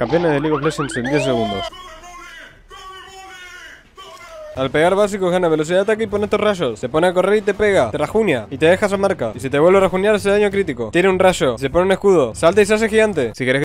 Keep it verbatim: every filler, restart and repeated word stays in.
Campeones de League of Legends en diez segundos. Al pegar básico gana velocidad de ataque y pone estos rayos. Se pone a correr y te pega, te rajuña y te deja su marca. Y si te vuelve a rajuñar hace daño crítico. Tiene un rayo, se pone un escudo, salta y se hace gigante. Si querés